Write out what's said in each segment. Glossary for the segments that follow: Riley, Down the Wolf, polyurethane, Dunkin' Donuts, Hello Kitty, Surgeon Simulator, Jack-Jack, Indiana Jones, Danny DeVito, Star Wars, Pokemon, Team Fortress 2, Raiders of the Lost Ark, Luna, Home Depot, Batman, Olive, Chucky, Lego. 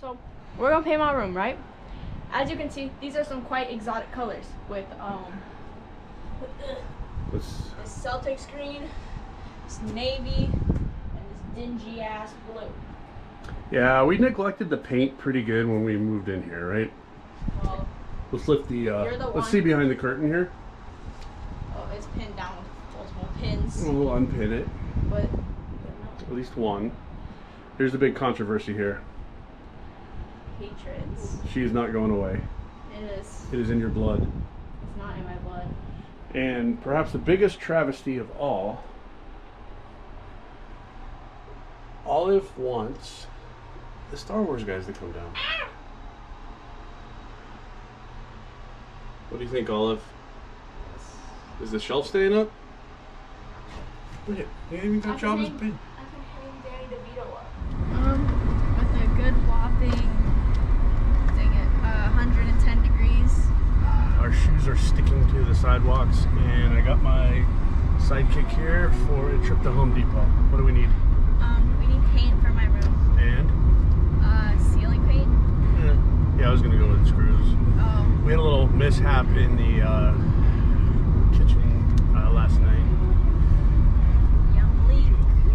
So we're gonna paint my room, right? As you can see, these are some quite exotic colors with this Celtics green, this navy, and this dingy ass blue. Yeah, we neglected the paint pretty good when we moved in here, right? Well, let's lift the let's see behind the curtain here. Oh, it's pinned down with multiple pins. We'll unpin it. But at least one. Here's the big controversy here. Hatreds. She is not going away. It is. It is in your blood. It's not in my blood. And perhaps the biggest travesty of all, Olive wants the Star Wars guys to come down. Ah! What do you think, Olive? Yes. Is the shelf staying up? Look at they even got Jabba's bin. I can hang Danny DeVito up. With a good whopping, dang it, 110 degrees. Our shoes are sticking to the sidewalks, and I got my sidekick here for a trip to Home Depot. What do we need? We need paint for my room. And? Ceiling paint. Yeah, I was gonna go with screws. Oh. We had a little mishap in the kitchen last night.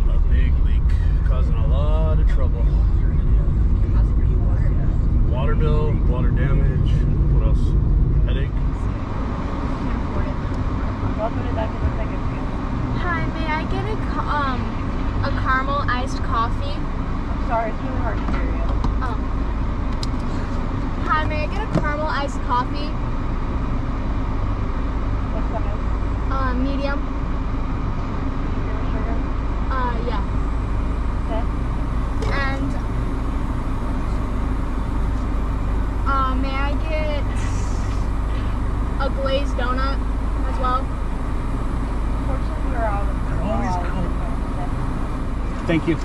A big leak, causing a lot of trouble. Water bill, water damage. What else? Headache. Welcome to Dunkin' Donuts. Hi, may I get a caramel iced coffee? I'm sorry, it's really hard to hear you. Oh. Hi, may I get a caramel iced coffee? What size? Medium. Sugar? Yeah. Okay. And may I get a glazed donut as well? Unfortunately, we're out of. They're always cold. Thank you.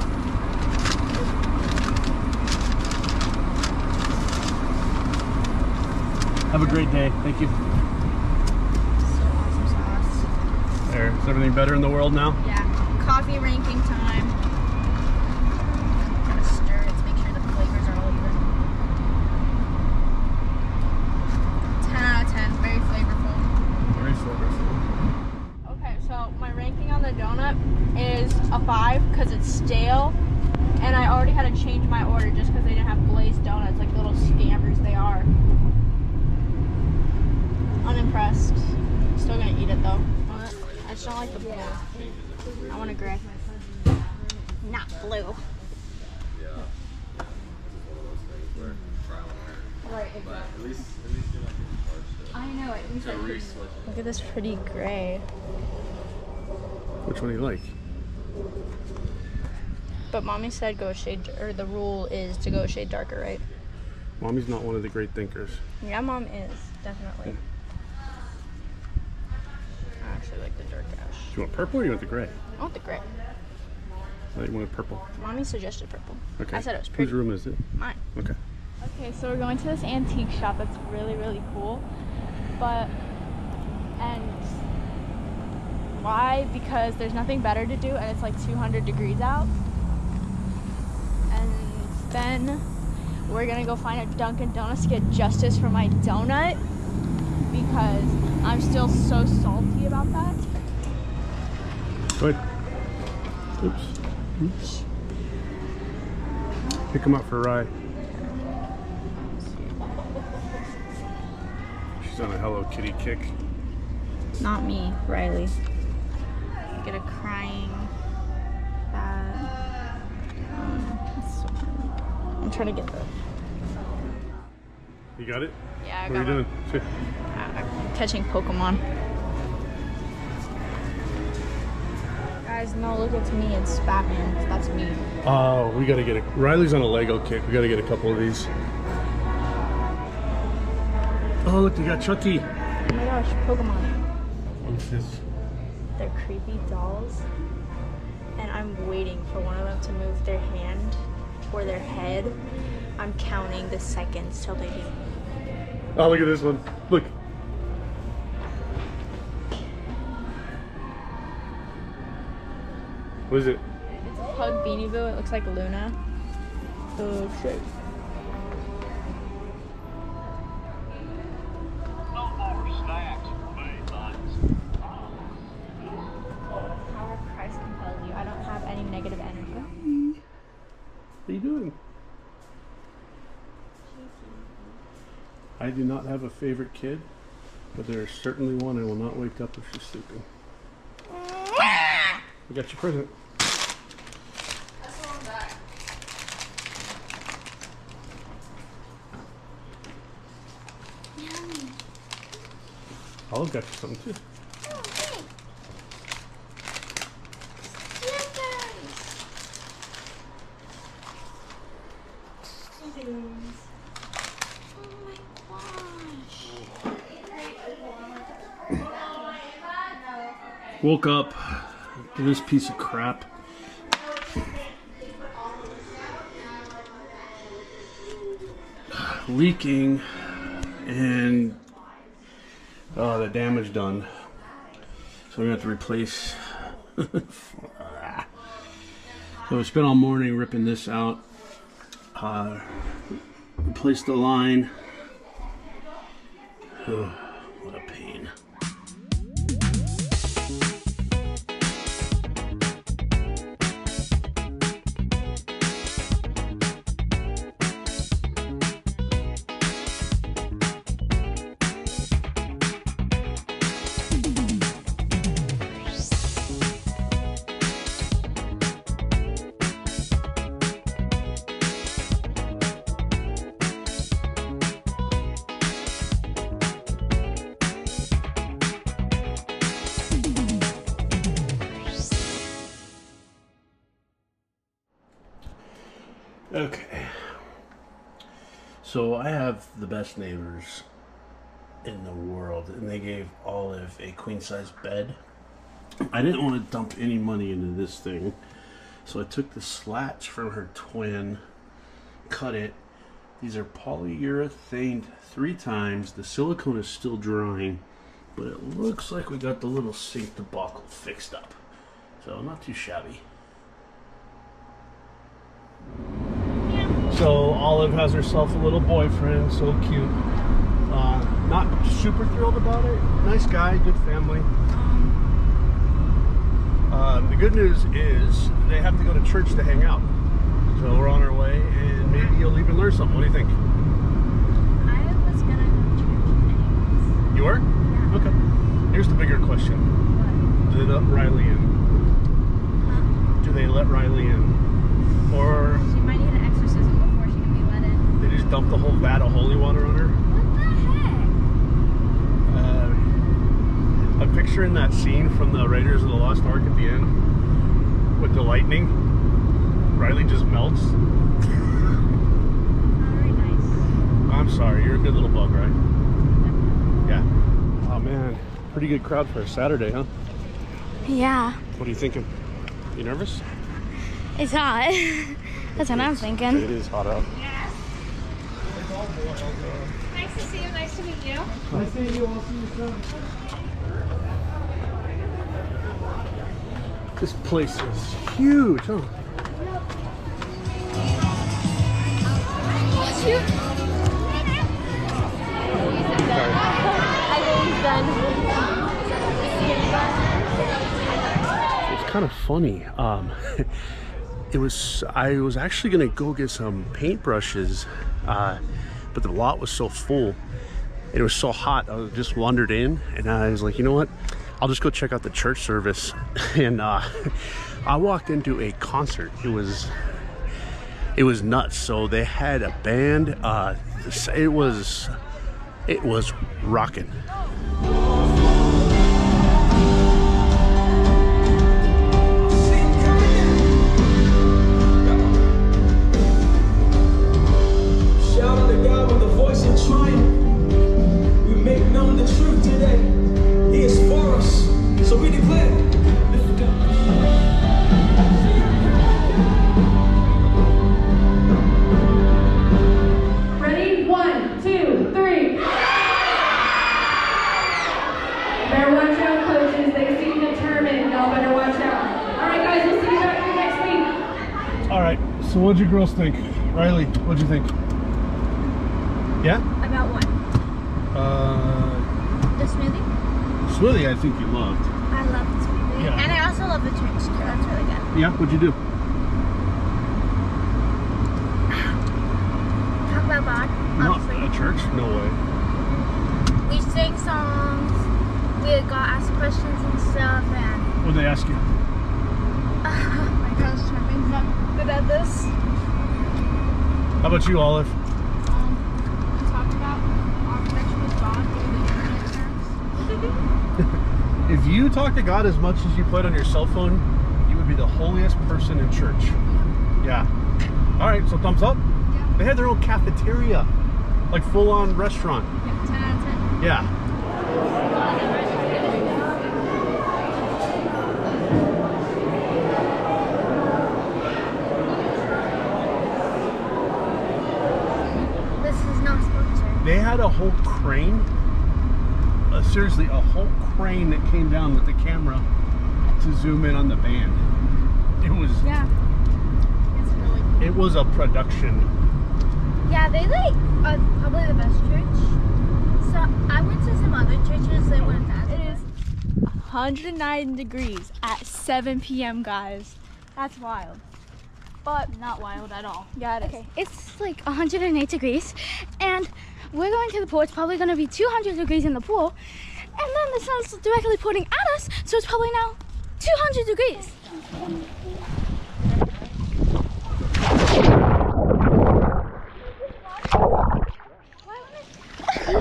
Have a great day. Thank you. So awesome sauce. There. Is everything better in the world now? Yeah. Coffee ranking time. Gotta stir it to make sure the flavors are all even. 10 out of 10. Very flavorful. Very flavorful. Okay, so my ranking on the donut is a 5 because it's stale, and I already had to change my order just because they didn't have glazed donuts, like little scammers they are. Unimpressed. Still gonna eat it though. I just don't like the blue. I want a gray. Not blue. Yeah. It's one of those things where trial and error. Right. But at least you're not getting charged. I know. At least I can. Look at this pretty gray. Which one do you like? But mommy said go shade, or the rule is to go shade darker, right? Mommy's not one of the great thinkers. Yeah, mom is, definitely. I actually like the dark ash. Do you want purple or you want the gray? I want the gray. I thought you wanted purple. Mommy suggested purple. Okay. I said it was pretty. Whose room is it? Mine. Okay. Okay, so we're going to this antique shop that's really, really cool. But, why? Because there's nothing better to do, and it's like 200 degrees out. And then we're gonna go find a Dunkin' Donuts to get justice for my donut because I'm still so salty about that. Good. Oops. Oops. Pick him up for a ride. She's on a Hello Kitty kick. Not me, Riley. Get a crying bad. I'm trying to get the. You got it? Yeah, I got it. What are you doing? I'm catching Pokemon. Guys, no, look, it's me. It's Batman. That's me. Oh, we gotta get a. Riley's on a Lego kick. We gotta get a couple of these. Oh, look, they got Chucky. Oh my gosh, Pokemon. What's this? They're creepy dolls, and I'm waiting for one of them to move their hand or their head. I'm counting the seconds till they do. Oh, look at this one. Look. What is it? It's a Pug Beanie Boo. It looks like Luna. Oh, shit. What are you doing? I do not have a favorite kid, but there is certainly one I will not wake up if she's sleeping. We got your present. I'll get you something too. Oh, okay. Stickers. Oh my gosh. Woke up to this piece of crap. Leaking and oh, the damage done. So we're gonna have to replace. So we spent all morning ripping this out. Replace the line. Oh, what a pain. Okay, so I have the best neighbors in the world, and they gave Olive a queen-size bed. I didn't want to dump any money into this thing, so I took the slats from her twin, cut it. These are polyurethane 3x. The silicone is still drying, but it looks like we got the little sink debacle fixed up, so not too shabby. So Olive has herself a little boyfriend, so cute. Not super thrilled about it. Nice guy, good family. The good news is they have to go to church to hang out. So we're on our way, and maybe you'll even learn something. What do you think? I was gonna go to church anyways. You were? Yeah. Okay. Here's the bigger question. What? Did they let Riley in? Huh? Do they let Riley in? Or she might need an exorcism. They just dumped the whole vat of holy water on her. What the heck? I'm picturing that scene from the Raiders of the Lost Ark at the end with the lightning. Riley just melts. Not very nice. I'm sorry, you're a good little bug, right? Definitely. Yeah. Oh man, pretty good crowd for a Saturday, huh? Yeah. What are you thinking? You nervous? It's hot. That's what I'm thinking. It is hot out. Yeah. Nice to see you. Nice to meet you. Nice to meet you. I'll see you soon. This place is huge, huh? It's kind of funny. I was actually gonna go get some paintbrushes, but the lot was so full and it was so hot. I just wandered in and I was like, you know what, I'll just go check out the church service. And I walked into a concert. It was nuts. So they had a band. It was rocking. So what'd you girls think? Riley, what'd you think? Yeah? About what? The smoothie? Smoothie I think you loved. I loved the smoothie. Yeah. And I also love the church. That's really good. Yeah, what'd you do? go back, obviously. Not a church? No way. We sang songs, we got asked questions and stuff, and... What did they ask you? Oh my gosh, I mean, I'm not good at this. How about you, Olive? We talked about architecture with God through the universe. If you talk to God as much as you played on your cell phone, you would be the holiest person in church. Yeah. Alright, so thumbs up? Yeah. They had their own cafeteria. Like full-on restaurant. Yeah, 10 out of 10. Yeah. They had a whole crane, seriously, a whole crane that came down with the camera to zoom in on the band. It was, yeah, it's really cool. It was a production. Yeah, they like are probably the best church. So I went to some other churches that weren't that. It is 109 degrees at 7 p.m., guys. That's wild. But not wild at all. Yeah, it is. Okay, it's like 108 degrees, and we're going to the pool. It's probably going to be 200 degrees in the pool, and then the sun's directly pointing at us, so it's probably now 200 degrees. Ow.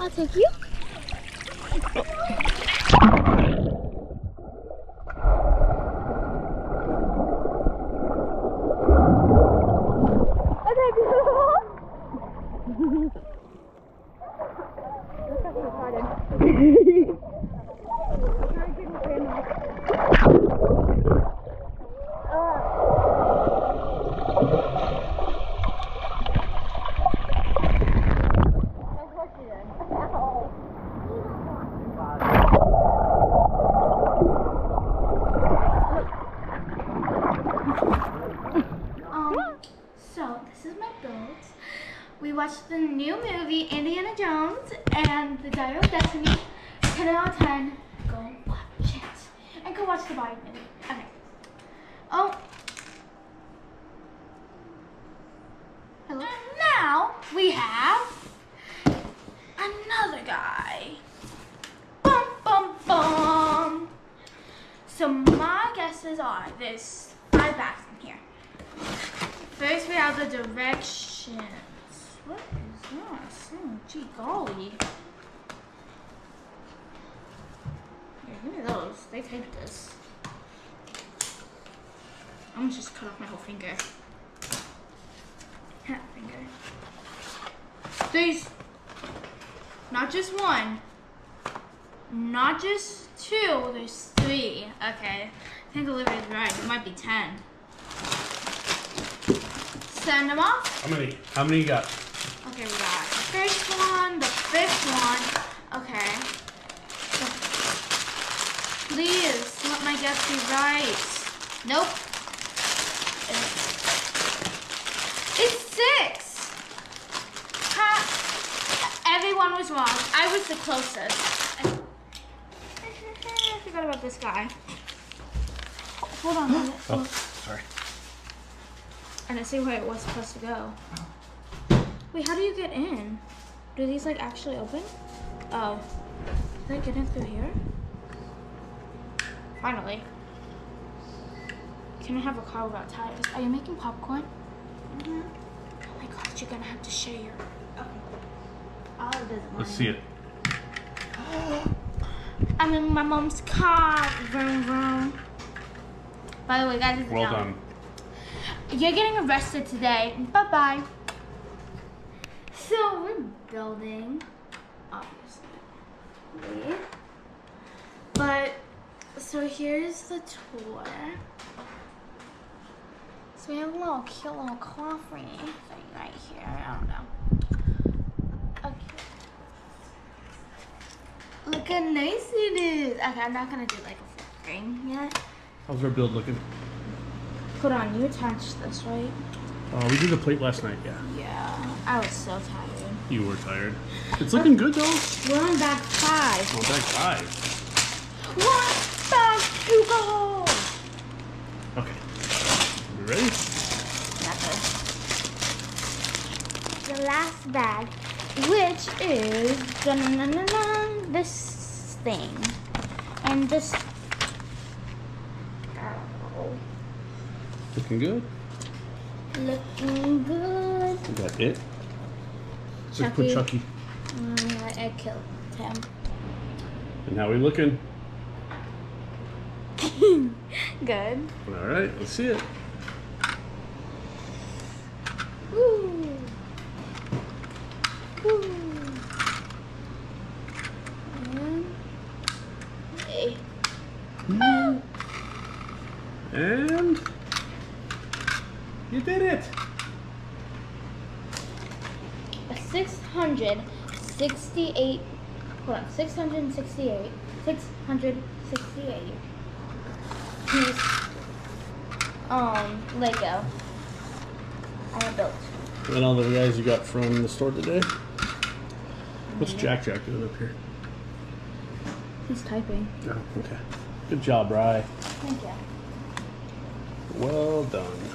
I'll take you. We watched the new movie, Indiana Jones and the Diary of Destiny, 10 out of 10. Go watch it. And go watch the Batman movie. Okay. Oh. Hello. And now we have another guy. Bum, bum, bum. So my guesses are there's 5 bags in here. First we have the directions. What is this? Oh, gee golly. Here, give me those. They taped this. I'm gonna just cut off my whole finger. That finger. There's not just one, not just two, there's 3. Okay, I think Olivia's right. It might be 10. Send them off. How many you got? Okay, we got the first one, the fifth one. Okay. So, please let my guess be right. Nope. It's 6. Huh. Everyone was wrong. I was the closest. I forgot about this guy. Hold on a minute. Oh, sorry. And I see where it was supposed to go. Wait, how do you get in? Do these like actually open? Oh, did I get in through here? Finally. Can I have a car without tires? Are you making popcorn? Mm-hmm. Oh my gosh, you're gonna have to share your. Oh, it doesn't. Let's see it. I'm in my mom's car. Vroom, vroom. By the way, guys, it's well done. You're getting arrested today. Bye-bye. So, we're building, obviously. But, so here's the tour. So we have a little cute little coffee thing right here. I don't know. Okay. Look how nice it is. Okay, I'm not gonna do like a full screen yet. How's our build looking? Hold on, you attached this, right? We did the plate last night, yeah. Yeah, I was so tired. You were tired. It's looking good though. We're on back five. We're on back five. We're on back two goals. Okay. Ready? The last bag, which is this thing, and this. Oh. Looking good. Looking good. Is that it? So put Chucky. I killed him. And how are we looking? Good. All right, let's see it. Ooh. Ooh. Hey. Mm. And you did it. 668. Hold on, 668. 668. Piece. Lego. I built. And all the guys you got from the store today? What's Jack-Jack doing up here? He's typing. Oh, okay. Good job, Rye. Thank you. Well done.